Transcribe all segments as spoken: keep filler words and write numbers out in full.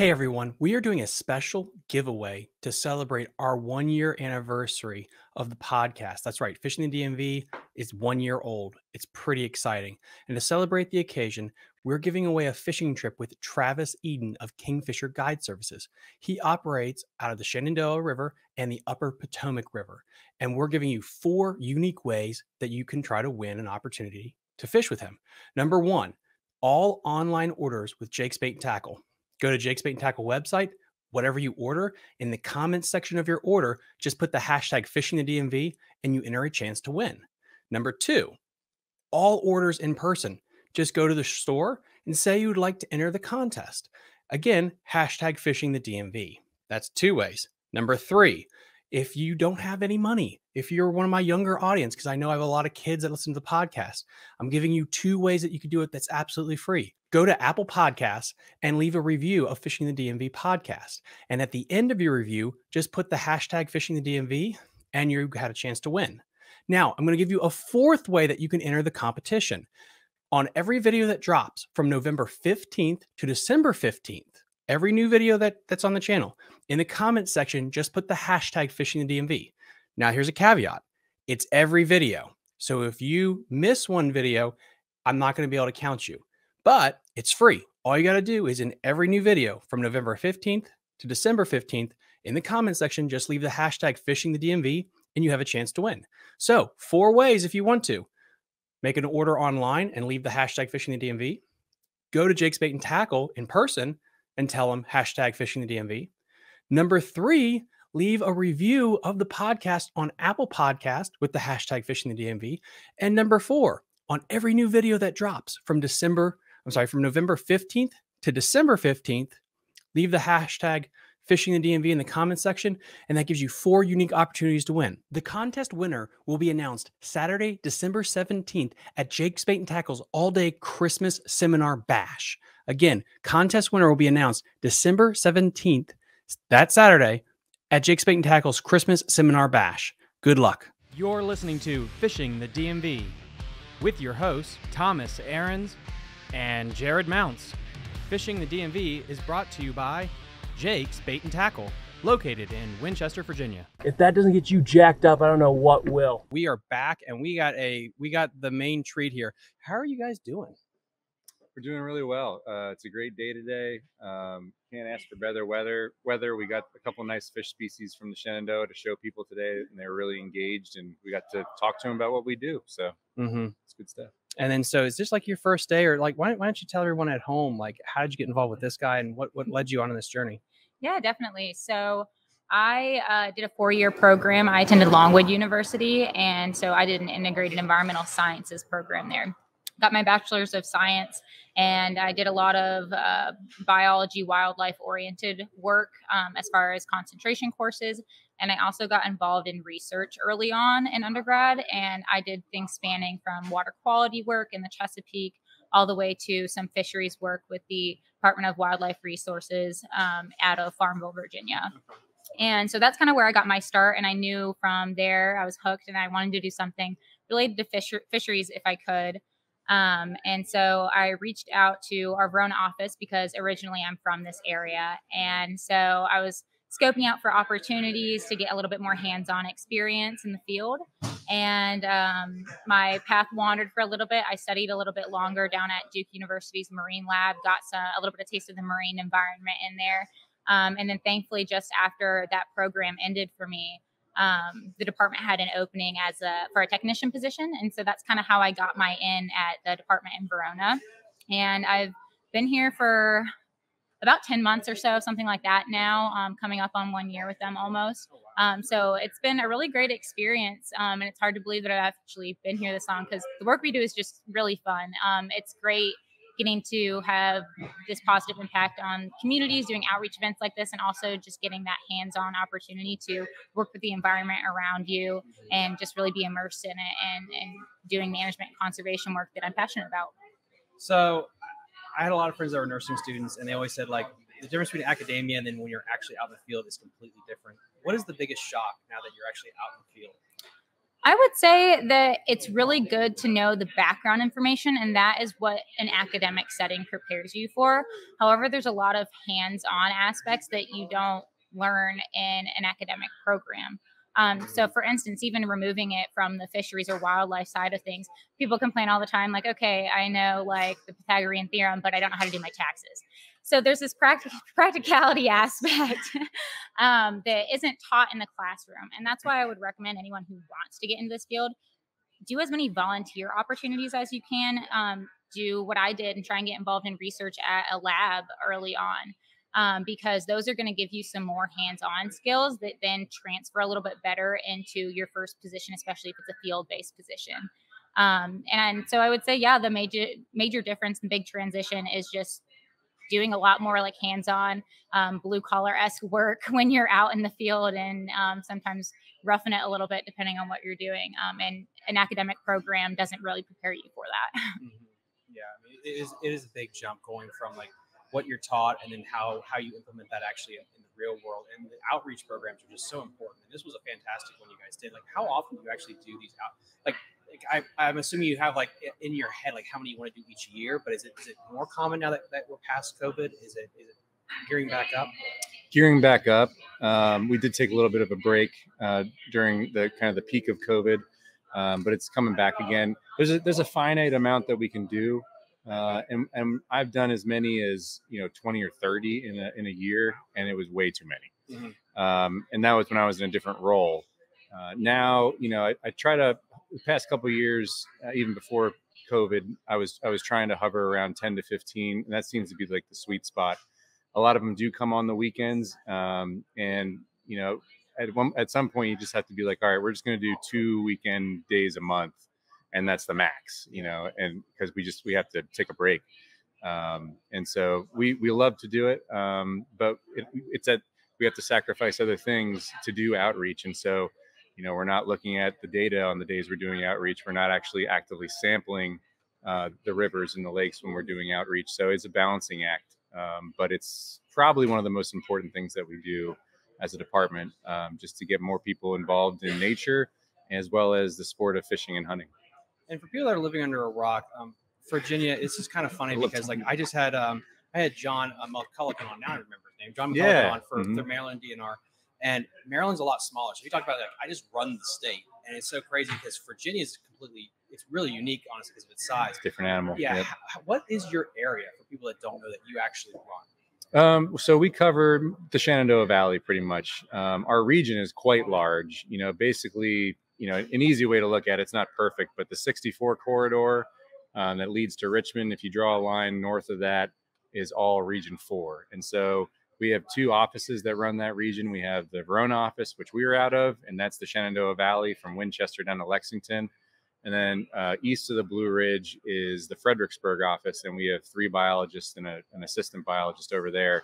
Hey everyone, we are doing a special giveaway to celebrate our one-year anniversary of the podcast. That's right, Fishing the D M V is one year old. It's pretty exciting. And to celebrate the occasion, we're giving away a fishing trip with Travis Eden of Kingfisher Guide Services. He operates out of the Shenandoah River and the Upper Potomac River. And we're giving you four unique ways that you can try to win an opportunity to fish with him. Number one, all online orders with Jake's Bait and Tackle. Go to Jake's Bait and Tackle website, whatever you order, in the comments section of your order, just put the hashtag Fishing the D M V and you enter a chance to win. Number two, all orders in person. Just go to the store and say you would like to enter the contest. Again, hashtag Fishing the D M V. That's two ways. Number three, if you don't have any money, if you're one of my younger audience, because I know I have a lot of kids that listen to the podcast, I'm giving you two ways that you could do it that's absolutely free. Go to Apple Podcasts and leave a review of Fishing the D M V podcast. And at the end of your review, just put the hashtag Fishing the D M V and you had a chance to win. Now, I'm going to give you a fourth way that you can enter the competition. On every video that drops from November fifteenth to December fifteenth, every new video that, that's on the channel, in the comment section, just put the hashtag Fishing the D M V. Now, here's a caveat. It's every video. So if you miss one video, I'm not going to be able to count you. But it's free. All you got to do is in every new video from November fifteenth to December fifteenth, in the comment section, just leave the hashtag Fishing the D M V and you have a chance to win. So four ways if you want to. Make an order online and leave the hashtag Fishing the D M V. Go to Jake's Bait and Tackle in person and tell them hashtag Fishing the D M V. Number three, leave a review of the podcast on Apple Podcast with the hashtag Fishing the D M V. And number four, on every new video that drops from December, I'm sorry, from November fifteenth to December fifteenth, leave the hashtag Fishing the D M V in the comments section, and that gives you four unique opportunities to win. The contest winner will be announced Saturday, December seventeenth at Jake's Bait and Tackle's all-day Christmas Seminar Bash. Again, contest winner will be announced December seventeenth, that Saturday, at Jake's Bait and Tackle's Christmas Seminar Bash. Good luck. You're listening to Fishing the D M V with your hosts, Thomas Ahrens and Jared Mounts. Fishing the D M V is brought to you by Jake's Bait and Tackle, located in Winchester, Virginia. If that doesn't get you jacked up, I don't know what will. We are back, and we got a we got the main treat here. How are you guys doing? We're doing really well. Uh, it's a great day today. Um, can't ask for better weather. Weather. We got a couple of nice fish species from the Shenandoah to show people today, and they were really engaged, and we got to talk to them about what we do. So mm-hmm. It's good stuff. And then, so is this like your first day, or like, why, why don't you tell everyone at home, like, how did you get involved with this guy and what, what led you on in this journey? Yeah, definitely. So I uh, did a four-year program. I attended Longwood University, and so I did an integrated environmental sciences program there. Got my bachelor's of science, and I did a lot of uh, biology, wildlife-oriented work um, as far as concentration courses. And I also got involved in research early on in undergrad, and I did things spanning from water quality work in the Chesapeake all the way to some fisheries work with the Department of Wildlife Resources um, out of Farmville, Virginia. And so that's kind of where I got my start, and I knew from there I was hooked and I wanted to do something related to fisher fisheries if I could. Um, and so I reached out to our Verona office because originally I'm from this area. And so I was scoping out for opportunities to get a little bit more hands-on experience in the field. And um, my path wandered for a little bit. I studied a little bit longer down at Duke University's Marine Lab, got some, a little bit of taste of the marine environment in there. Um, and then thankfully, just after that program ended for me, um, the department had an opening as a, for a technician position. And so that's kind of how I got my in at the department in Verona. And I've been here for about ten months or so, something like that now, um, coming up on one year with them almost. Um, so it's been a really great experience. Um, and it's hard to believe that I've actually been here this long because the work we do is just really fun. Um, it's great getting to have this positive impact on communities, doing outreach events like this, and also just getting that hands-on opportunity to work with the environment around you and just really be immersed in it and, and doing management and conservation work that I'm passionate about. So I had a lot of friends that were nursing students, and they always said, like, the difference between academia and then when you're actually out in the field is completely different. What is the biggest shock now that you're actually out in the field? I would say that it's really good to know the background information, and that is what an academic setting prepares you for. However, there's a lot of hands-on aspects that you don't learn in an academic program. Um, so, for instance, even removing it from the fisheries or wildlife side of things, people complain all the time, like, okay, I know like the Pythagorean theorem, but I don't know how to do my taxes. So there's this practic- practicality aspect um, that isn't taught in the classroom. And that's why I would recommend anyone who wants to get into this field, do as many volunteer opportunities as you can. Um, do what I did and try and get involved in research at a lab early on, um, because those are going to give you some more hands-on skills that then transfer a little bit better into your first position, especially if it's a field-based position. Um, and so I would say, yeah, the major, major difference and big transition is just doing a lot more like hands-on um, blue-collar-esque work when you're out in the field, and um, sometimes roughing it a little bit depending on what you're doing. Um, and an academic program doesn't really prepare you for that. Mm-hmm. Yeah, I mean, it is it is a big jump going from like what you're taught and then how how you implement that actually in the real world. And the outreach programs are just so important. And this was a fantastic one you guys did. Like, how often do you actually do these out? Like, Like I, I'm assuming you have like in your head, like how many you want to do each year, but is it, is it more common now that, that we're past COVID? Is it, is it gearing back up? Gearing back up. Um, we did take a little bit of a break uh, during the kind of the peak of COVID, um, but it's coming back again. There's a, there's a finite amount that we can do. Uh, and, and I've done as many as, you know, twenty or thirty in a, in a year, and it was way too many. Mm-hmm. Um, and that was when I was in a different role. Uh, now, you know, I, I try to, the past couple of years, uh, even before COVID, I was I was trying to hover around ten to fifteen, and that seems to be like the sweet spot. A lot of them do come on the weekends, um, and you know, at one at some point, you just have to be like, all right, we're just going to do two weekend days a month, and that's the max, you know, and because we just we have to take a break, um, and so we we love to do it, um, but it, it's that we have to sacrifice other things to do outreach, and so. You know, we're not looking at the data on the days we're doing outreach. We're not actually actively sampling uh, the rivers and the lakes when we're doing outreach. So it's a balancing act, um, but it's probably one of the most important things that we do as a department, um, just to get more people involved in nature as well as the sport of fishing and hunting. And for people that are living under a rock, um, Virginia, it's just kind of funny because like I just had um, I had John uh, McCulloch on. Now I remember his name, John McCulloch yeah. on for mm-hmm. the Maryland D N R. And Maryland's a lot smaller. So we talked about like I just run the state, and it's so crazy because Virginia is completely, it's really unique, honestly, because of its size. It's a different animal. Yeah. Yep. What is your area for people that don't know that you actually run? Um, so we cover the Shenandoah Valley pretty much. Um, our region is quite large. You know, basically, you know, an easy way to look at it, it's not perfect, but the sixty-four corridor um, that leads to Richmond, if you draw a line north of that, is all Region four. And so we have two offices that run that region. We have the Verona office, which we are out of, and that's the Shenandoah Valley from Winchester down to Lexington. And then uh, east of the Blue Ridge is the Fredericksburg office, and we have three biologists and a, an assistant biologist over there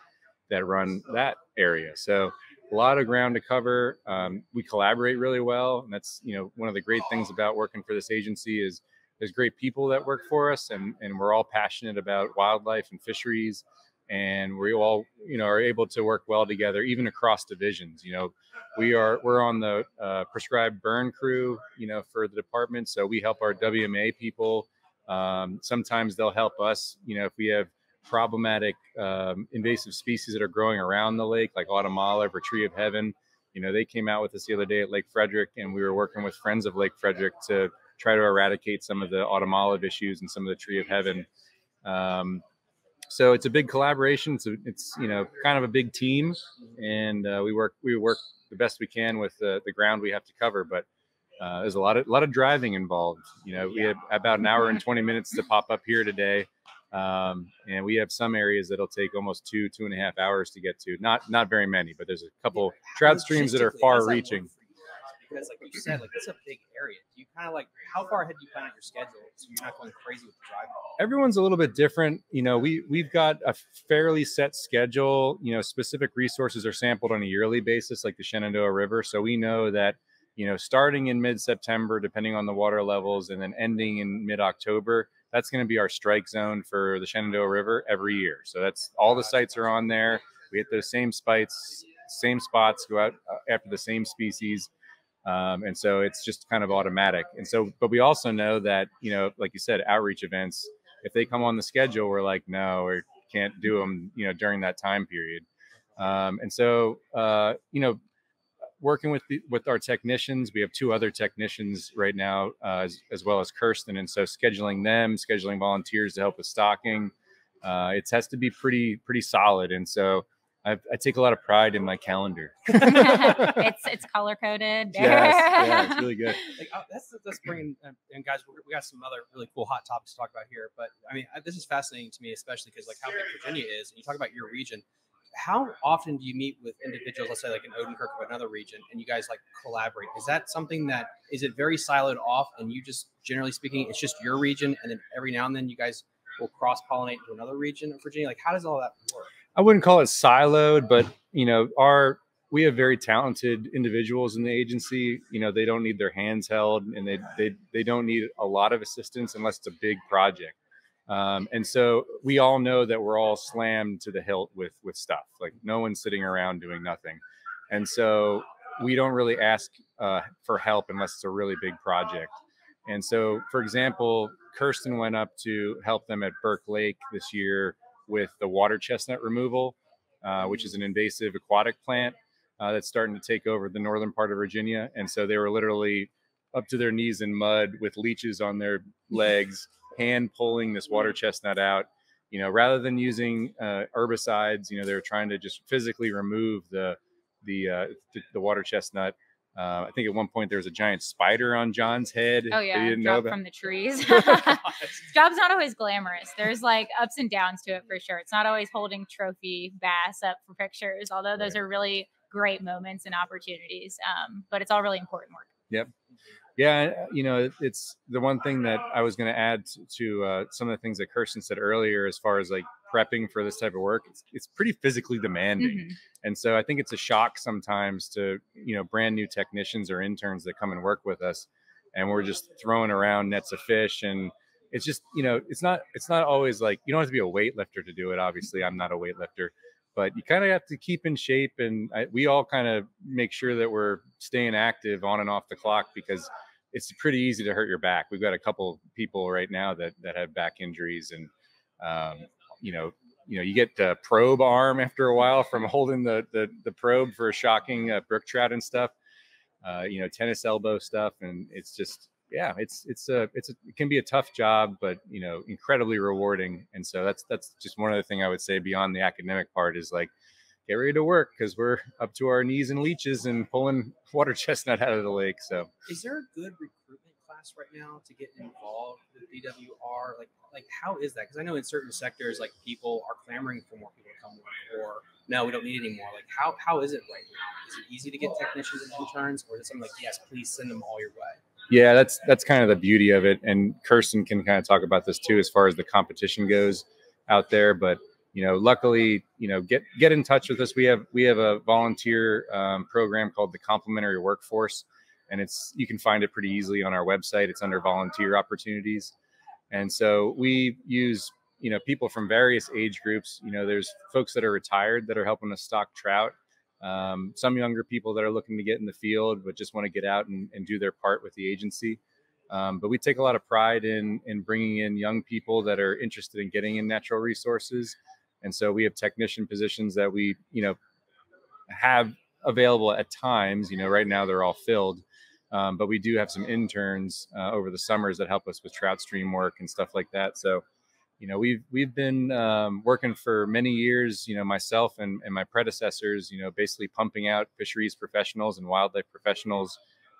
that run that area. So a lot of ground to cover. Um, we collaborate really well, and that's you know one of the great things about working for this agency is there's great people that work for us, and, and we're all passionate about wildlife and fisheries. And we all, you know, are able to work well together, even across divisions. You know, we are we're on the uh, prescribed burn crew, you know, for the department. So we help our W M A people. Um, sometimes they'll help us, you know, if we have problematic um, invasive species that are growing around the lake, like autumn olive or tree of heaven. You know, they came out with us the other day at Lake Frederick, and we were working with friends of Lake Frederick to try to eradicate some of the autumn olive issues and some of the tree of heaven. Um, So it's a big collaboration. It's, a, it's, you know, kind of a big team, and uh, we work we work the best we can with the, the ground we have to cover. But uh, there's a lot of a lot of driving involved. You know, we had about an hour and twenty minutes to pop up here today, um, and we have some areas that'll take almost two two and a half hours to get to. Not not very many, but there's a couple trout streams that are far-reaching. Because like you said, like it's a big area. Do you kind of like, how far ahead do you plan out your schedule so you're not going crazy with the drive? Everyone's a little bit different. You know, we, we've got a fairly set schedule. You know, specific resources are sampled on a yearly basis, like the Shenandoah River. So we know that, you know, starting in mid-September, depending on the water levels, and then ending in mid-October, that's going to be our strike zone for the Shenandoah River every year. So that's all the sites are on there. We hit those same sites, same spots, go out after the same species. Um, and so it's just kind of automatic. And so, but we also know that, you know, like you said, outreach events, if they come on the schedule, we're like, no, we can't do them, you know, during that time period. Um, and so, uh, you know, working with the, with our technicians, we have two other technicians right now, uh, as, as well as Kirsten. And so scheduling them, scheduling volunteers to help with stocking, uh, it has to be pretty, pretty solid. And so I, I take a lot of pride in my calendar. it's it's color coded. Yes, yeah, it's really good. Like, oh, that's, that's bringing, and guys, we got some other really cool hot topics to talk about here, but I mean, I, this is fascinating to me, especially because like how big Virginia is, and you talk about your region. How often do you meet with individuals, let's say like in Odenkirk or another region, and you guys like collaborate? Is that something that, is it very siloed off and you just, generally speaking, it's just your region, and then every now and then you guys will cross-pollinate to another region of Virginia? Like, how does all that work? I wouldn't call it siloed, but, you know, our, we have very talented individuals in the agency. You know, they don't need their hands held, and they, they, they don't need a lot of assistance unless it's a big project. Um, and so we all know that we're all slammed to the hilt with, with stuff. Like, no one's sitting around doing nothing. And so we don't really ask uh, for help unless it's a really big project. And so, for example, Kirsten went up to help them at Burke Lake this year with the water chestnut removal, uh, which is an invasive aquatic plant uh, that's starting to take over the northern part of Virginia. And so they were literally up to their knees in mud with leeches on their legs, hand pulling this water chestnut out, you know, rather than using uh, herbicides. You know, they were trying to just physically remove the, the, uh, the, the water chestnut. Uh, I think at one point there was a giant spider on John's head. Oh yeah, didn't know about. From the trees. Job's not always glamorous. There's like ups and downs to it for sure. It's not always holding trophy bass up for pictures, although those right. are really great moments and opportunities. Um, but it's all really important work. Yep. Yeah, you know, it's the one thing that I was going to add to uh, some of the things that Kirsten said earlier, as far as like prepping for this type of work, it's, it's pretty physically demanding. Mm-hmm. And so I think it's a shock sometimes to, you know, brand new technicians or interns that come and work with us, and we're just throwing around nets of fish. And it's just, you know, it's not, it's not always like, you don't have to be a weightlifter to do it. Obviously, I'm not a weightlifter, but you kind of have to keep in shape. And I, we all kind of make sure that we're staying active on and off the clock, because it's pretty easy to hurt your back. We've got a couple people right now that, that have back injuries, and, um, you know, you know, you get the probe arm after a while from holding the, the, the probe for shocking uh, brook trout and stuff, uh, you know, tennis elbow stuff. And it's just, yeah, it's, it's a, it's a, it can be a tough job, but, you know, incredibly rewarding. And so that's, that's just one other thing I would say beyond the academic part is like, get ready to work, because we're up to our knees in leeches and pulling water chestnut out of the lake. So is there a good recruitment class right now to get involved with D W R? Like, like how is that? Because I know in certain sectors, like people are clamoring for more people to come work, or no, we don't need any more. Like how, how is it right now? Is it easy to get technicians and interns, or is it something like, yes, please send them all your way? Yeah, that's, that's kind of the beauty of it. And Kirsten can kind of talk about this too, as far as the competition goes out there. But you know, luckily, you know, get get in touch with us. We have we have a volunteer um, program called the Complementary Workforce, and it's you can find it pretty easily on our website. It's under volunteer opportunities, and so we use you know people from various age groups. You know, there's folks that are retired that are helping us stock trout. Um, some younger people that are looking to get in the field but just want to get out and, and do their part with the agency. Um, but we take a lot of pride in in bringing in young people that are interested in getting in natural resources. And so we have technician positions that we, you know, have available at times. You know, right now they're all filled, um, but we do have some interns uh, over the summers that help us with trout stream work and stuff like that. So, you know, we've we've been um, working for many years. You know, myself and, and my predecessors. You know, basically pumping out fisheries professionals and wildlife professionals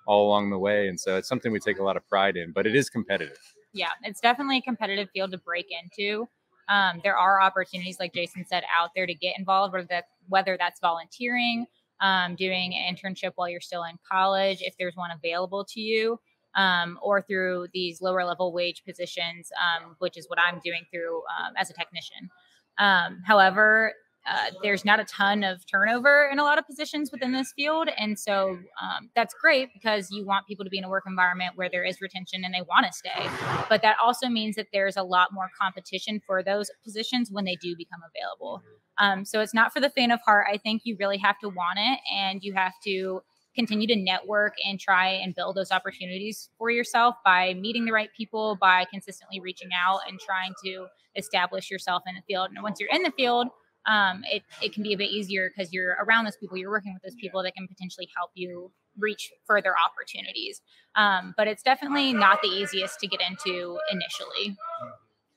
all along the way. And so it's something we take a lot of pride in. But it is competitive. Yeah, it's definitely a competitive field to break into. Um, there are opportunities, like Jason said, out there to get involved, whether that's, whether that's volunteering, um, doing an internship while you're still in college, if there's one available to you, um, or through these lower level wage positions, um, which is what I'm doing through um, as a technician. Um, however, uh, there's not a ton of turnover in a lot of positions within this field. And so um, that's great, because you want people to be in a work environment where there is retention and they want to stay. But that also means that there's a lot more competition for those positions when they do become available. Um, so it's not for the faint of heart. I think you really have to want it, and you have to continue to network and try and build those opportunities for yourself by meeting the right people, by consistently reaching out and trying to establish yourself in the field. And once you're in the field, um, it, it can be a bit easier because you're around those people, you're working with those people that can potentially help you reach further opportunities. Um, but it's definitely not the easiest to get into initially.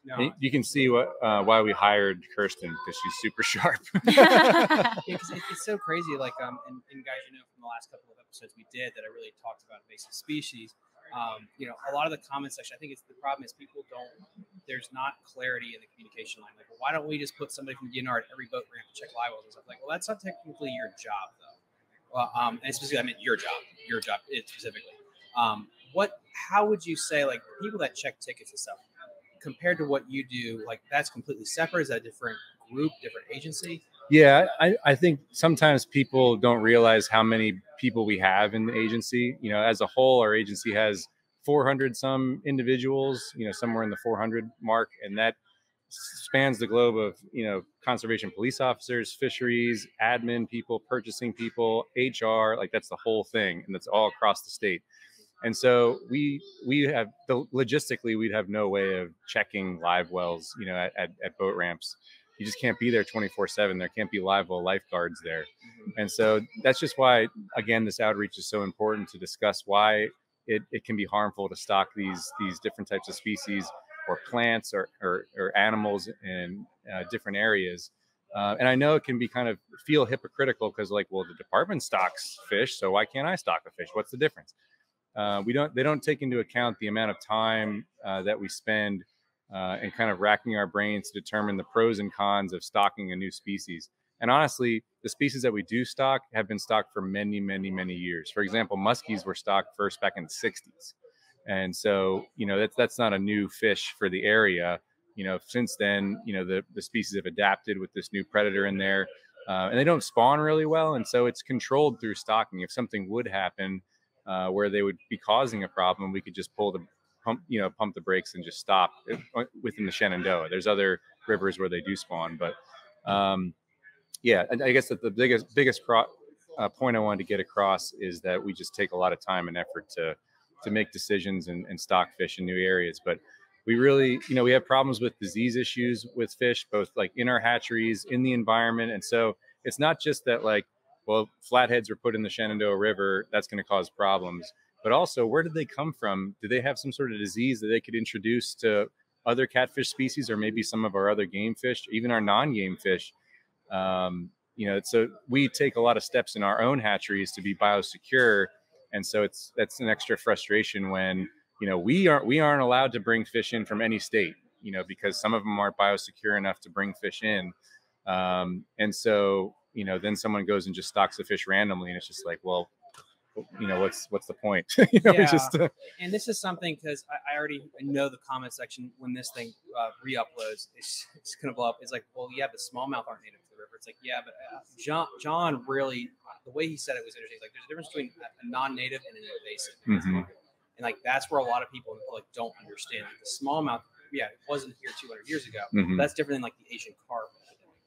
No. You can see what uh, why we hired Kirsten, because she's super sharp. Yeah, it's, it's so crazy. Like, um, and, and guys, you know, from the last couple of episodes we did that I really talked about invasive species. Um, you know, a lot of the comment section, I think it's the problem is people don't, there's not clarity in the communication line. Like, well, why don't we just put somebody from D N R at every boat ramp to check live wells and stuff? Like, well, that's not technically your job, though. Well, um, and specifically, I meant your job, your job specifically. Um, what, how would you say, like, people that check tickets and stuff, compared to what you do, like, that's completely separate? Is that a different group, different agency? Yeah, I, I think sometimes people don't realize how many people we have in the agency. You know, as a whole, our agency has four hundred some individuals, you know, somewhere in the four hundred mark. And that spans the globe of, you know, conservation police officers, fisheries, admin people, purchasing people, H R, like that's the whole thing. And that's all across the state. And so we we have the, logistically, we'd have no way of checking live wells, you know, at, at, at boat ramps. You just can't be there twenty-four seven. There can't be live well lifeguards there. And so that's just why, again, this outreach is so important to discuss why it, it can be harmful to stock these these different types of species or plants or, or, or animals in uh, different areas. Uh, and I know it can be kind of feel hypocritical because like, well, the department stocks fish, so why can't I stock a fish? What's the difference? Uh, we don't, they don't take into account the amount of time uh, that we spend uh, and kind of racking our brains to determine the pros and cons of stocking a new species. And honestly, the species that we do stock have been stocked for many, many, many years. For example, muskies were stocked first back in the sixties. And so, you know, that's, that's not a new fish for the area. You know, since then, you know, the, the species have adapted with this new predator in there uh, and they don't spawn really well. And so it's controlled through stocking. If something would happen, Uh, where they would be causing a problem, we could just pull the pump, you know, pump the brakes and just stop it, within the Shenandoah. There's other rivers where they do spawn, but um, yeah, I guess that the biggest biggest pro uh, point I wanted to get across is that we just take a lot of time and effort to to make decisions and, and stock fish in new areas. But we really, you know, we have problems with disease issues with fish, both like in our hatcheries, in the environment, and so it's not just that like, well, flatheads were put in the Shenandoah River, that's going to cause problems. But also, where did they come from? Do they have some sort of disease that they could introduce to other catfish species or maybe some of our other game fish, even our non-game fish? Um, you know, so we take a lot of steps in our own hatcheries to be biosecure. And so it's that's an extra frustration when, you know, we aren't, we aren't allowed to bring fish in from any state, you know, because some of them aren't biosecure enough to bring fish in. Um, and so... you know, then someone goes and just stocks the fish randomly, and it's just like, well, you know, what's what's the point? You know, yeah. just, uh... And this is something because I, I already know the comment section when this thing uh, re-uploads, it's, it's gonna blow up. It's like, well, yeah, but smallmouth aren't native to the river. It's like, yeah, but uh, John, John really, the way he said it was interesting. Like, there's a difference between a non-native and an invasive, mm-hmm. and like that's where a lot of people in the public don't understand. Like, the smallmouth, yeah, it wasn't here two hundred years ago. Mm-hmm. That's different than like the Asian carp.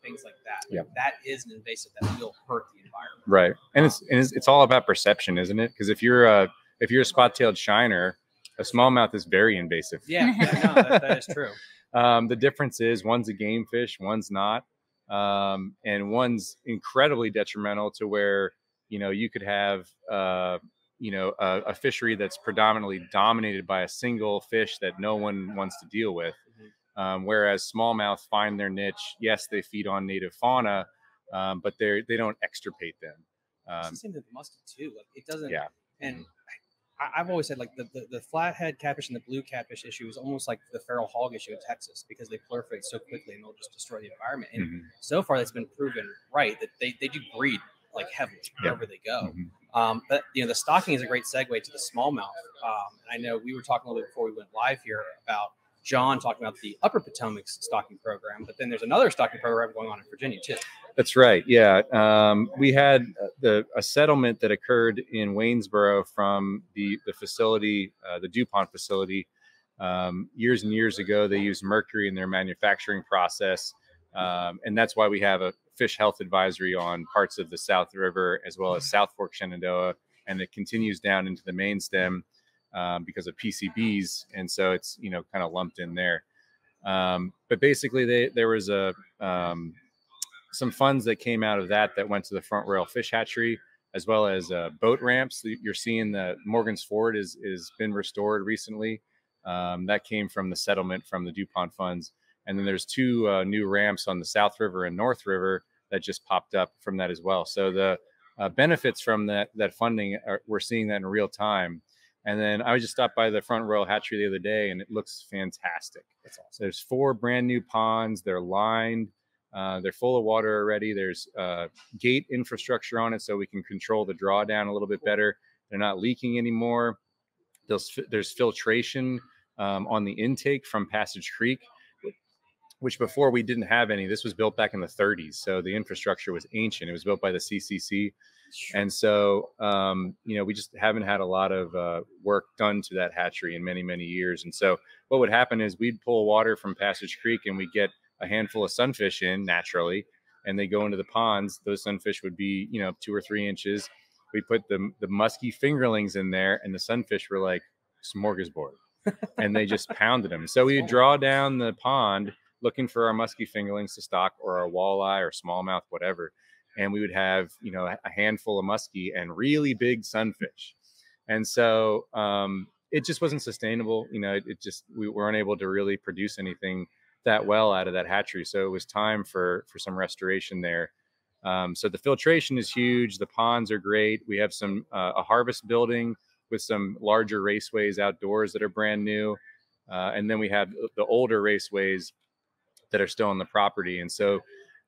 Things like that. Like, yeah. That is an invasive that will hurt the environment. Right. And it's and it's, it's all about perception, isn't it? Because if you're a if you're a spot-tailed shiner, a smallmouth is very invasive. Yeah, yeah no, that, that is true. um, the difference is one's a game fish, one's not, um, and one's incredibly detrimental to where you know you could have uh, you know a, a fishery that's predominantly dominated by a single fish that no one wants to deal with. Mm-hmm. Um, whereas smallmouth find their niche. Yes, they feed on native fauna, um, but they they don't extirpate them. Um, it's the same with muskie too. Like, it doesn't. Yeah. And I, I've always said like the, the the flathead catfish and the blue catfish issue is almost like the feral hog issue in Texas because they proliferate so quickly and they'll just destroy the environment. And mm-hmm. so far, that's been proven right that they they do breed like heavily wherever yeah. they go. Mm-hmm. um, but you know, the stocking is a great segue to the smallmouth. Um, and I know we were talking a little bit before we went live here about John talking about the Upper Potomac stocking program, but then there's another stocking program going on in Virginia too. That's right. Yeah. Um, we had the, a settlement that occurred in Waynesboro from the, the facility, uh, the DuPont facility. Um, years and years ago, they used mercury in their manufacturing process. Um, and that's why we have a fish health advisory on parts of the South River, as well as South Fork Shenandoah and it continues down into the main stem um, because of P C Bs. And so it's, you know, kind of lumped in there. Um, but basically they, there was a, um, some funds that came out of that that went to the Front Royal Fish Hatchery, as well as uh, boat ramps. You're seeing the Morgan's Ford is, is been restored recently. Um, that came from the settlement from the DuPont funds. And then there's two uh, new ramps on the South River and North River that just popped up from that as well. So the uh, benefits from that, that funding, are, we're seeing that in real time. And then I just stopped by the Front Royal Hatchery the other day, and it looks fantastic. That's awesome. So there's four brand new ponds. They're lined. Uh, they're full of water already. There's uh, gate infrastructure on it, so we can control the drawdown a little bit better. They're not leaking anymore. There's, there's filtration um, on the intake from Passage Creek, which before we didn't have any. This was built back in the thirties, so the infrastructure was ancient. It was built by the C C C. And so, um, you know, we just haven't had a lot of uh, work done to that hatchery in many, many years. And so what would happen is we'd pull water from Passage Creek and we'd get a handful of sunfish in naturally, and they go into the ponds. Those sunfish would be, you know, two or three inches. We put the, the musky fingerlings in there, and the sunfish were like smorgasbord, and they just pounded them. So we would draw down the pond looking for our musky fingerlings to stock, or our walleye or smallmouth, whatever. And we would have, you know, a handful of musky and really big sunfish. And so um, it just wasn't sustainable. You know, it, it just, we weren't able to really produce anything that well out of that hatchery. So it was time for, for some restoration there. Um, so the filtration is huge. The ponds are great. We have some, uh, a harvest building with some larger raceways outdoors that are brand new. Uh, and then we have the older raceways that are still on the property. And so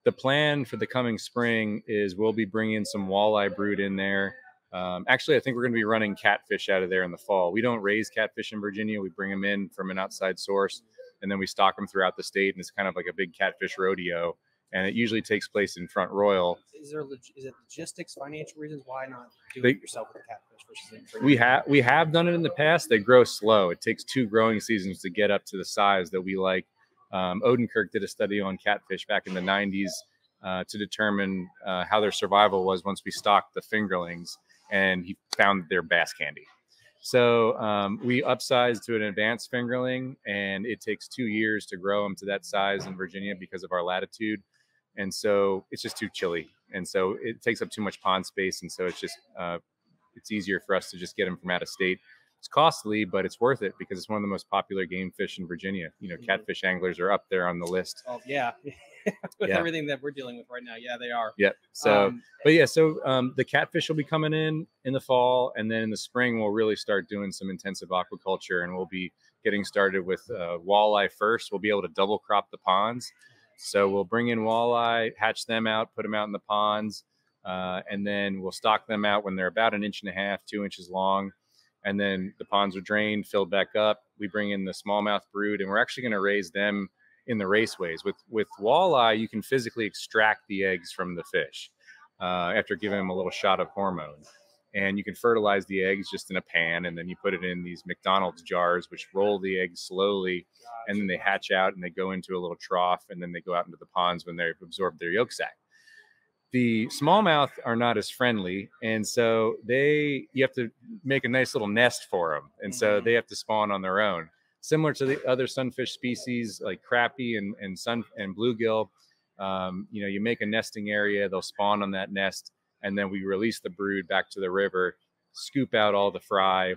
the plan for the coming spring is we'll be bringing some walleye brood in there. Um, actually, I think we're going to be running catfish out of there in the fall. We don't raise catfish in Virginia. We bring them in from an outside source, and then we stock them throughout the state. And it's kind of like a big catfish rodeo. And it usually takes place in Front Royal. Is there is it logistics, financial reasons why not do they, it yourself with the catfish versus? We have we have done it in the past. They grow slow. It takes two growing seasons to get up to the size that we like. Um, Odenkirk did a study on catfish back in the nineties uh, to determine uh, how their survival was once we stocked the fingerlings, and he found their bass candy. So um, we upsized to an advanced fingerling, and it takes two years to grow them to that size in Virginia because of our latitude. And so it's just too chilly. And so it takes up too much pond space. And so it's just, uh, it's easier for us to just get them from out of state. It's costly, but it's worth it because it's one of the most popular game fish in Virginia. You know, catfish anglers are up there on the list. Oh yeah, with yeah. everything that we're dealing with right now, yeah, they are. Yep. So, um, but yeah, so um, the catfish will be coming in in the fall, and then in the spring we'll really start doing some intensive aquaculture, and we'll be getting started with uh, walleye first. We'll be able to double crop the ponds, so we'll bring in walleye, hatch them out, put them out in the ponds, uh, and then we'll stock them out when they're about an inch and a half, two inches long. And then the ponds are drained, filled back up. We bring in the smallmouth brood, and we're actually going to raise them in the raceways. With with walleye, you can physically extract the eggs from the fish uh, after giving them a little shot of hormone. And you can fertilize the eggs just in a pan, and then you put it in these McDonald's jars, which roll the eggs slowly, and then they hatch out, and they go into a little trough, and then they go out into the ponds when they've absorbed their yolk sac. The smallmouth are not as friendly, and so they you have to make a nice little nest for them, and so they have to spawn on their own. Similar to the other sunfish species like crappie and and sun and bluegill, um, you know, you make a nesting area, they'll spawn on that nest, and then we release the brood back to the river, scoop out all the fry.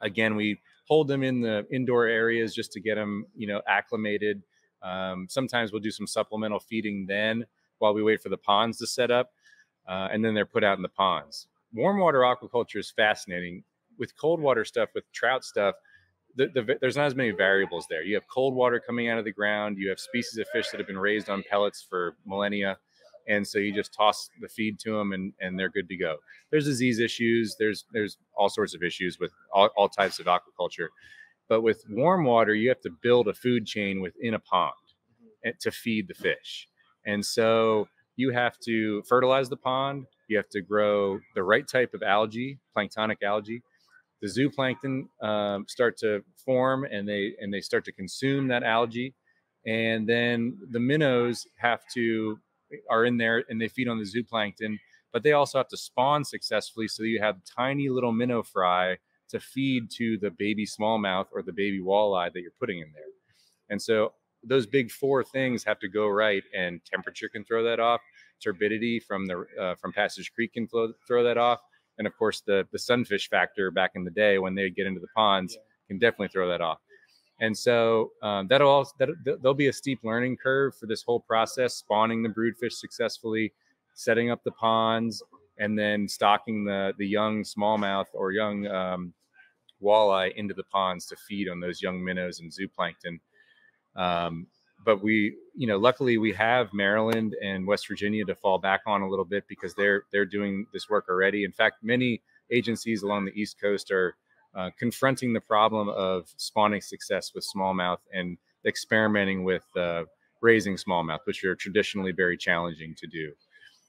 Again, we hold them in the indoor areas just to get them, you know, acclimated. Um, sometimes we'll do some supplemental feeding then, while we wait for the ponds to set up, uh, and then they're put out in the ponds. Warm water aquaculture is fascinating. With cold water stuff, with trout stuff, the, the, there's not as many variables there. You have cold water coming out of the ground. You have species of fish that have been raised on pellets for millennia. And so you just toss the feed to them, and, and they're good to go. There's disease issues. There's, there's all sorts of issues with all, all types of aquaculture. But with warm water, you have to build a food chain within a pond to feed the fish. And so you have to fertilize the pond. You have to grow the right type of algae, planktonic algae. The zooplankton um, start to form, and they and they start to consume that algae. And then the minnows have to are in there, and they feed on the zooplankton. but they also have to spawn successfully so that you have tiny little minnow fry to feed to the baby smallmouth or the baby walleye that you're putting in there. And so those big four things have to go right, and temperature can throw that off, turbidity from the uh, from Passage Creek can throw, throw that off, and of course the the sunfish factor back in the day when they get into the ponds can definitely throw that off. And so um, that'll also, that there'll be a steep learning curve for this whole process: spawning the broodfish successfully, setting up the ponds, and then stocking the the young smallmouth or young um, walleye into the ponds to feed on those young minnows and zooplankton. Um, but we, you know, luckily we have Maryland and West Virginia to fall back on a little bit because they're, they're doing this work already. In fact, many agencies along the East Coast are uh, confronting the problem of spawning success with smallmouth and experimenting with uh, raising smallmouth, which are traditionally very challenging to do.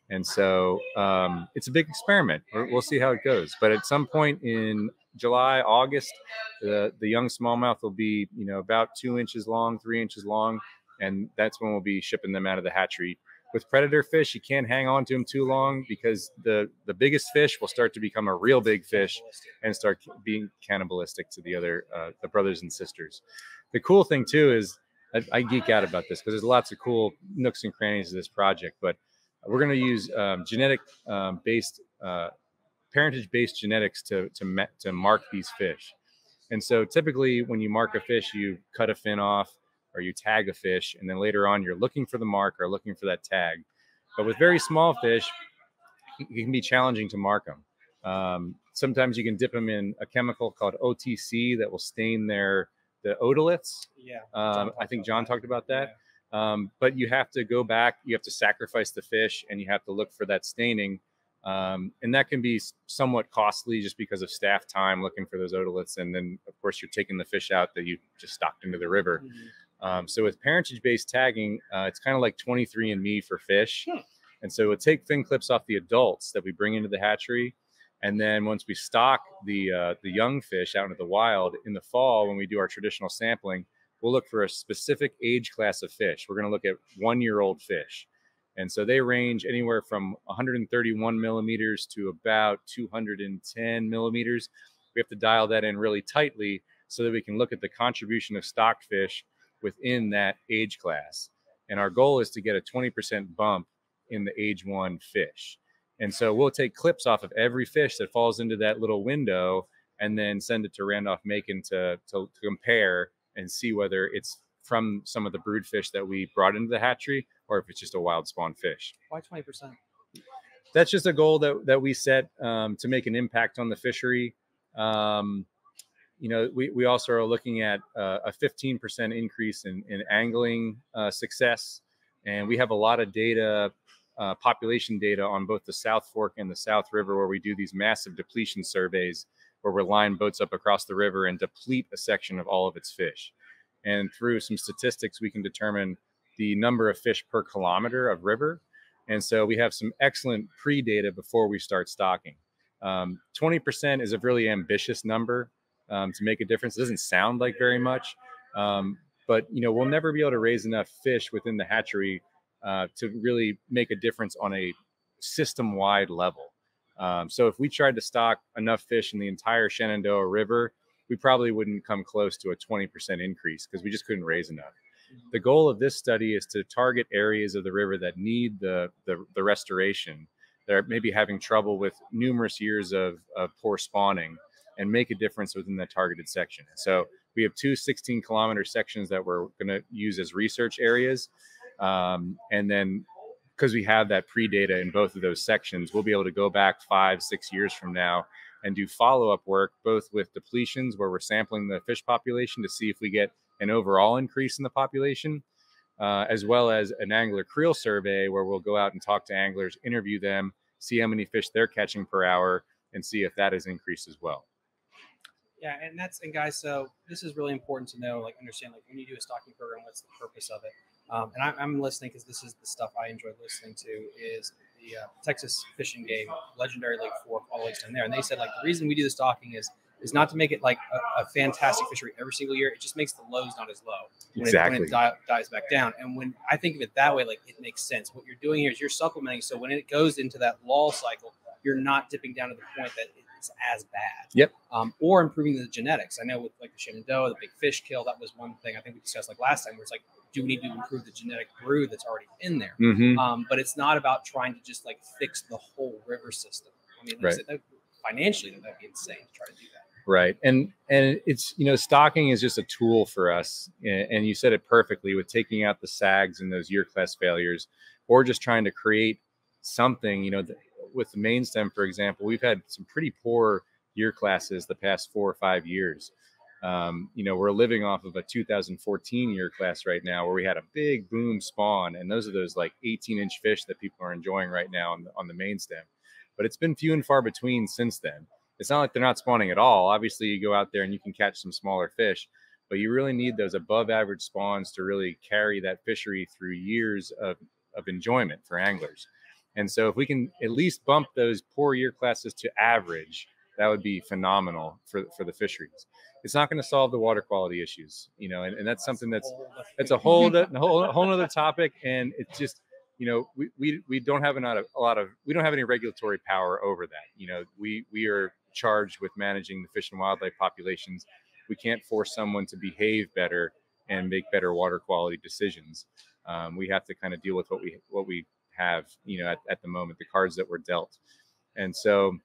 And so um, it's a big experiment. We're, we'll see how it goes. But at some point in July, August, the, the young smallmouth will be, you know, about two inches long, three inches long. And that's when we'll be shipping them out of the hatchery. With predator fish, you can't hang on to them too long because the, the biggest fish will start to become a real big fish and start being cannibalistic to the other uh, the brothers and sisters. The cool thing, too, is I, I geek out about this because there's lots of cool nooks and crannies of this project. But we're going to use um, genetic um, based uh, parentage-based genetics to to to mark these fish. And so typically when you mark a fish, you cut a fin off or you tag a fish, and then later on you're looking for the mark or looking for that tag. But with very small fish, it can be challenging to mark them. Um, sometimes you can dip them in a chemical called O T C that will stain their the otoliths. Yeah, um, I think John talked about that. Yeah. Um, but you have to go back, you have to sacrifice the fish, and you have to look for that staining. Um, and that can be somewhat costly just because of staff time looking for those otoliths. And then, of course, you're taking the fish out that you just stocked into the river. Mm-hmm. um, so with parentage-based tagging, uh, it's kind of like twenty-three and me for fish. Hmm. And so we'll take fin clips off the adults that we bring into the hatchery. And then once we stock the, uh, the young fish out into the wild in the fall, when we do our traditional sampling, we'll look for a specific age class of fish. We're going to look at one-year-old fish. And so they range anywhere from one hundred thirty-one millimeters to about two hundred ten millimeters. We have to dial that in really tightly so that we can look at the contribution of stocked fish within that age class. And our goal is to get a twenty percent bump in the age one fish. And so we'll take clips off of every fish that falls into that little window and then send it to Randolph-Macon to, to, to compare and see whether it's from some of the brood fish that we brought into the hatchery or if it's just a wild spawn fish. Why twenty percent? That's just a goal that, that we set um, to make an impact on the fishery. Um, you know, we, we also are looking at uh, a fifteen percent increase in, in angling uh, success. And we have a lot of data, uh, population data on both the South Fork and the South River, where we do these massive depletion surveys where we're lining boats up across the river and deplete a section of all of its fish. And through some statistics, we can determine the number of fish per kilometer of river. And so we have some excellent pre-data before we start stocking. Um, twenty percent is a really ambitious number um, to make a difference. It doesn't sound like very much, um, but you know, we'll never be able to raise enough fish within the hatchery uh, to really make a difference on a system-wide level. Um, so if we tried to stock enough fish in the entire Shenandoah River, we probably wouldn't come close to a twenty percent increase because we just couldn't raise enough. The goal of this study is to target areas of the river that need the, the, the restoration. They're maybe having trouble with numerous years of, of poor spawning and make a difference within that targeted section. So we have two sixteen kilometer sections that we're going to use as research areas. Um, and then because we have that pre-data in both of those sections, we'll be able to go back five, six years from now and do follow-up work, both with depletions where we're sampling the fish population to see if we get an overall increase in the population, uh, as well as an angler creel survey where we'll go out and talk to anglers, interview them, see how many fish they're catching per hour, and see if that has increased as well. Yeah, and that's, and guys, so this is really important to know, like understand, like when you do a stocking program, what's the purpose of it? Um, and I, I'm listening because this is the stuff I enjoy listening to is the uh, Texas fishing game, legendary Lake Fork, all the lakes down there. And they said, like, the reason we do the stocking is is not to make it like a, a fantastic fishery every single year. It just makes the lows not as low when exactly. it, when it di dies back down. And when I think of it that way, like it makes sense. What you're doing here is you're supplementing. So when it goes into that lull cycle, you're not dipping down to the point that it's as bad. Yep. Um, or improving the genetics. I know with like the Shenandoah, the big fish kill, that was one thing I think we discussed like last time where it's like, do we need to improve the genetic brew that's already in there? Mm-hmm. um, but it's not about trying to just like fix the whole river system. I mean, like right. that, financially, that'd be insane to try to do that. Right. And, and it's, you know, stocking is just a tool for us. And you said it perfectly with taking out the sags and those year class failures, or just trying to create something, you know, that, with the main stem, for example, we've had some pretty poor year classes the past four or five years. Um, you know, we're living off of a two thousand fourteen year class right now where we had a big boom spawn. And those are those like eighteen inch fish that people are enjoying right now on the, on the main stem. But it's been few and far between since then. It's not like they're not spawning at all. Obviously, you go out there and you can catch some smaller fish, but you really need those above average spawns to really carry that fishery through years of, of enjoyment for anglers. And so if we can at least bump those poor year classes to average, that would be phenomenal for, for the fisheries. It's not going to solve the water quality issues, you know, and, and that's something that's, that's a whole, whole, whole other topic. And it's just, you know, we, we, we don't have a lot, of, a lot of, we don't have any regulatory power over that. You know, we, we are charged with managing the fish and wildlife populations. We can't force someone to behave better and make better water quality decisions. Um, we have to kind of deal with what we, what we, have, you know, at, at the moment, the cards that were dealt. And so,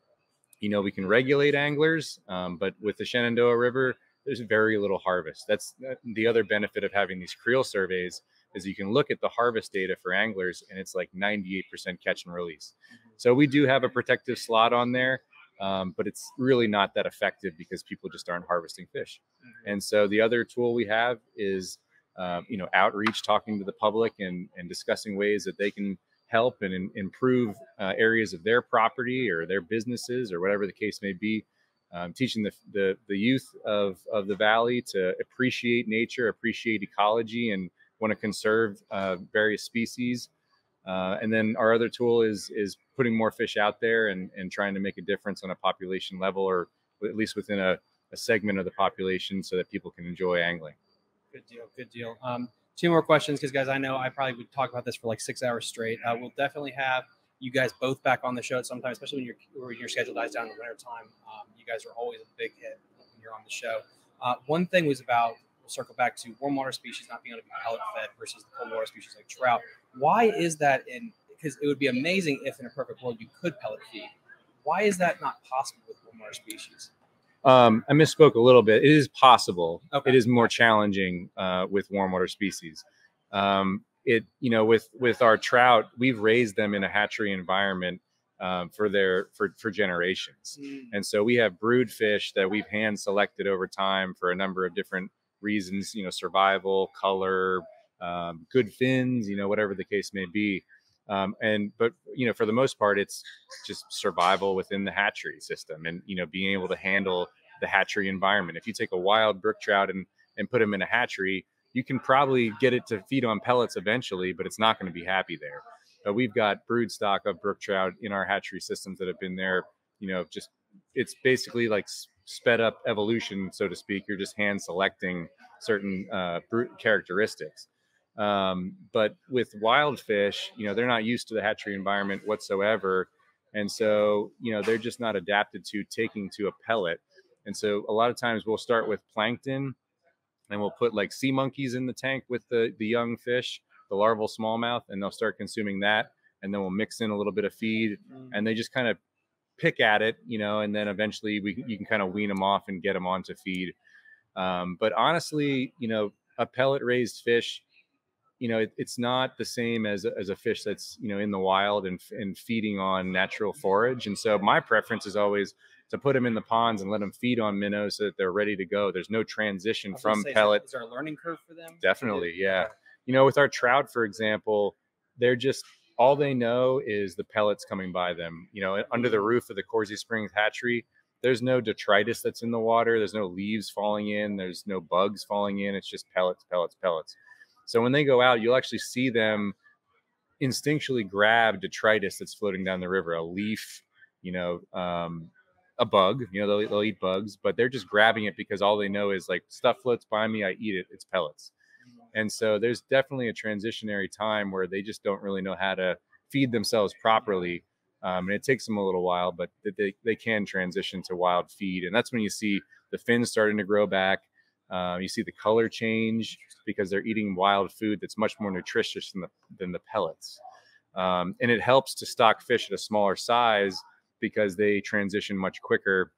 you know, we can regulate anglers, um, but with the Shenandoah River, there's very little harvest. That's the other benefit of having these creel surveys is you can look at the harvest data for anglers and it's like ninety-eight percent catch and release. So we do have a protective slot on there, um, but it's really not that effective because people just aren't harvesting fish. And so the other tool we have is, um, you know, outreach, talking to the public and, and discussing ways that they can help and in, improve uh, areas of their property or their businesses or whatever the case may be. Um, teaching the, the, the youth of, of the Valley to appreciate nature, appreciate ecology, and want to conserve uh, various species. Uh, and then our other tool is, is putting more fish out there and, and trying to make a difference on a population level, or at least within a, a segment of the population so that people can enjoy angling. Good deal, good deal. Um, Two more questions, because guys, I know I probably would talk about this for like six hours straight. Uh, we'll definitely have you guys both back on the show at some time, especially when, you're, when your schedule dies down in the wintertime. Um, you guys are always a big hit when you're on the show. Uh, one thing was about, we'll circle back to warm water species not being able to be pellet fed versus the cold water species like trout. Why is that in, because it would be amazing if in a perfect world you could pellet feed. Why is that not possible with warm water species? Um, I misspoke a little bit. It is possible. Okay. It is more challenging uh, with warm water species. Um, it, you know, with with our trout, we've raised them in a hatchery environment um, for their for for generations, mm. and so we have brood fish that we've hand selected over time for a number of different reasons. You know, survival, color, um, good fins. You know, whatever the case may be. Um, and, but, you know, for the most part, it's just survival within the hatchery system and, you know, being able to handle the hatchery environment. If you take a wild brook trout and, and put him in a hatchery, you can probably get it to feed on pellets eventually, but it's not going to be happy there. But we've got brood stock of brook trout in our hatchery systems that have been there, you know, just, it's basically like sped up evolution, so to speak. You're just hand selecting certain uh, brood characteristics. Um, but with wild fish, you know, they're not used to the hatchery environment whatsoever. And so, you know, they're just not adapted to taking to a pellet. And so a lot of times we'll start with plankton and we'll put like sea monkeys in the tank with the, the young fish, the larval smallmouth, and they'll start consuming that. And then we'll mix in a little bit of feed and they just kind of pick at it, you know, and then eventually we, you can kind of wean them off and get them onto feed. Um, but honestly, you know, a pellet raised fish, you know, it, it's not the same as, as a fish that's, you know, in the wild and, and feeding on natural forage. And so my preference is always to put them in the ponds and let them feed on minnows so that they're ready to go. There's no transition from say, pellet. Is there a learning curve for them? Definitely. Yeah. You know, with our trout, for example, they're just, all they know is the pellets coming by them, you know, under the roof of the Corsey Springs hatchery. There's no detritus that's in the water. There's no leaves falling in. There's no bugs falling in. It's just pellets, pellets, pellets. So when they go out, you'll actually see them instinctually grab detritus that's floating down the river, a leaf, you know, um, a bug, you know, they'll, they'll eat bugs, but they're just grabbing it because all they know is like stuff floats by me, I eat it, it's pellets. And so there's definitely a transitionary time where they just don't really know how to feed themselves properly. Um, and it takes them a little while, but they, they can transition to wild feed. And that's when you see the fins starting to grow back. Uh, you see the color change because they're eating wild food that's much more nutritious than the, than the pellets. Um, and it helps to stock fish at a smaller size because they transition much quicker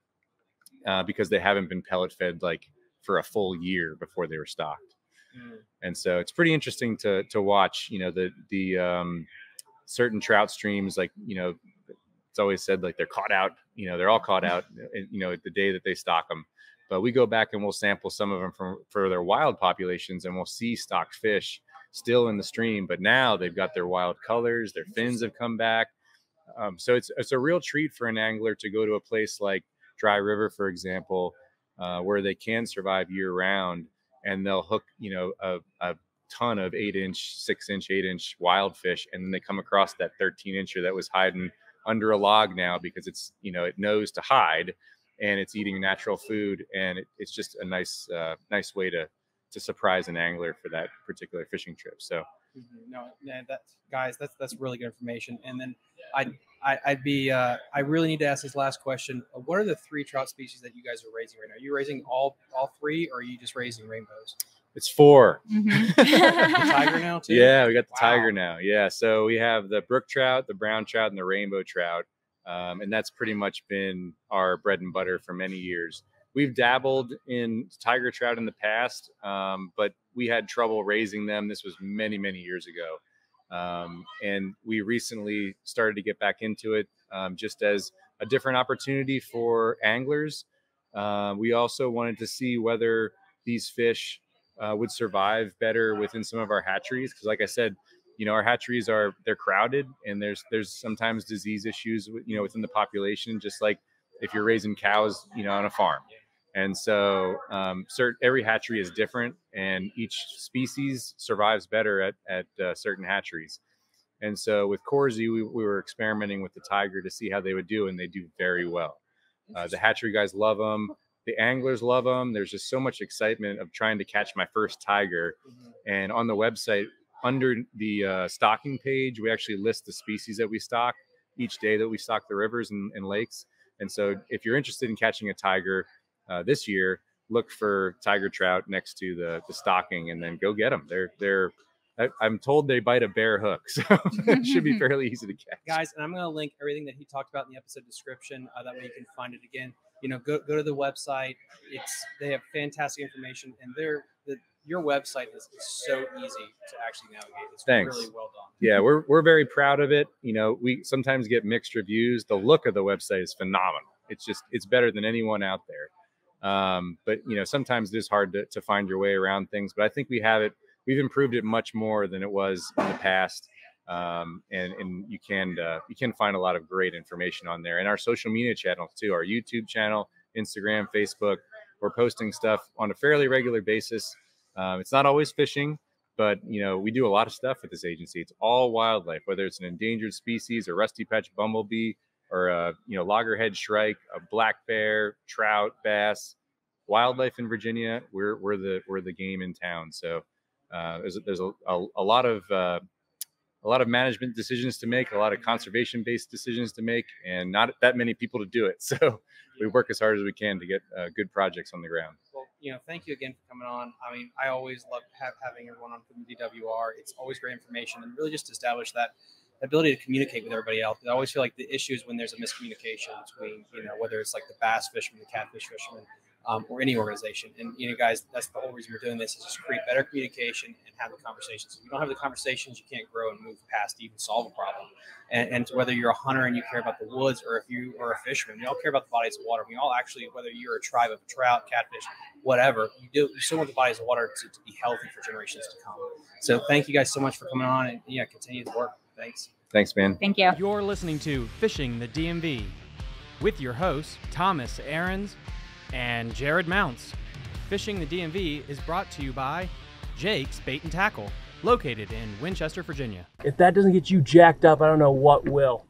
uh, because they haven't been pellet fed like for a full year before they were stocked. Mm. And so it's pretty interesting to to watch, you know, the, the um, certain trout streams, like, you know, it's always said like they're caught out, you know, they're all caught out, you know, the day that they stock them. But we go back and we'll sample some of them from, for their wild populations, and we'll see stocked fish still in the stream. But now they've got their wild colors, their fins have come back. Um, so it's it's a real treat for an angler to go to a place like Dry River, for example, uh, where they can survive year round, and they'll hook, you know, a, a ton of eight inch, six inch, eight inch wild fish. And then they come across that thirteen incher that was hiding under a log now because it's, you know, it knows to hide. And it's eating natural food, and it, it's just a nice, uh, nice way to to surprise an angler for that particular fishing trip. So, mm-hmm. no, no, that's guys, that's that's really good information. And then I, I I'd be, uh, I really need to ask this last question. What are the three trout species that you guys are raising right now? Are you raising all all three, or are you just raising rainbows? It's four. Mm-hmm. The tiger now too. Yeah, we got the wow. tiger now. Yeah, so we have the brook trout, the brown trout, and the rainbow trout. Um, and that's pretty much been our bread and butter for many years. We've dabbled in tiger trout in the past, um, but we had trouble raising them. This was many, many years ago. Um, and we recently started to get back into it um, just as a different opportunity for anglers. Uh, we also wanted to see whether these fish uh, would survive better within some of our hatcheries. Because like I said, you know, our hatcheries are, they're crowded, and there's, there's sometimes disease issues, you know, within the population, just like if you're raising cows, you know, on a farm. And so, um, certain, every hatchery is different, and each species survives better at, at uh, certain hatcheries. And so with Corsi, we, we were experimenting with the tiger to see how they would do, and they do very well. Uh, the hatchery guys love them. The anglers love them. There's just so much excitement of trying to catch my first tiger. And on the website, under the uh, stocking page, we actually list the species that we stock each day that we stock the rivers and, and lakes. And so if you're interested in catching a tiger uh, this year, look for tiger trout next to the, the stocking, and then go get them. They're, they're, I, I'm told they bite a bare hook, so it should be fairly easy to catch. Guys, and I'm going to link everything that he talked about in the episode description. Uh, that way you can find it again. You know, go, go to the website. It's, they have fantastic information, and they're, the, your website is so easy to actually navigate. It's Thanks. Really well done. Yeah, we're we're very proud of it. You know, we sometimes get mixed reviews. The look of the website is phenomenal. It's just, it's better than anyone out there. Um, but, you know, sometimes it is hard to, to find your way around things. But I think we have it. We've improved it much more than it was in the past. Um, and and you can uh, you can find a lot of great information on there. And our social media channels too, our YouTube channel, Instagram, Facebook. We're posting stuff on a fairly regular basis. Um, it's not always fishing, but, you know, we do a lot of stuff at this agency. It's all wildlife, whether it's an endangered species, a rusty patch bumblebee, or a, you know, loggerhead shrike, a black bear, trout, bass, wildlife in Virginia. We're we're the we're the game in town. So uh, there's there's a, a, a lot of uh, a lot of management decisions to make, a lot of conservation-based decisions to make, and not that many people to do it. So we work as hard as we can to get uh, good projects on the ground. You know, thank you again for coming on. I mean, I always love have, having everyone on from D W R. It's always great information, and really just establish that ability to communicate with everybody else. I always feel like the issue is when there's a miscommunication between, you know, whether it's like the bass fishermen, the catfish fishermen, um, or any organization. And, you know, guys, that's the whole reason we're doing this, is just create better communication and have the conversations. If you don't have the conversations, you can't grow and move past to even solve a problem. And, and whether you're a hunter and you care about the woods, or if you are a fisherman, we all care about the bodies of water. We all actually, whether you're a tribe of trout, catfish, whatever, you do, you still want the bodies of water to, to be healthy for generations to come. So thank you guys so much for coming on, and yeah, continue the work. Thanks. Thanks, man. Thank you. You're listening to Fishing the D M V with your hosts, Thomas Ahrens and Jared Mounts. Fishing the D M V is brought to you by Jake's Bait and Tackle, located in Winchester, Virginia. If that doesn't get you jacked up, I don't know what will.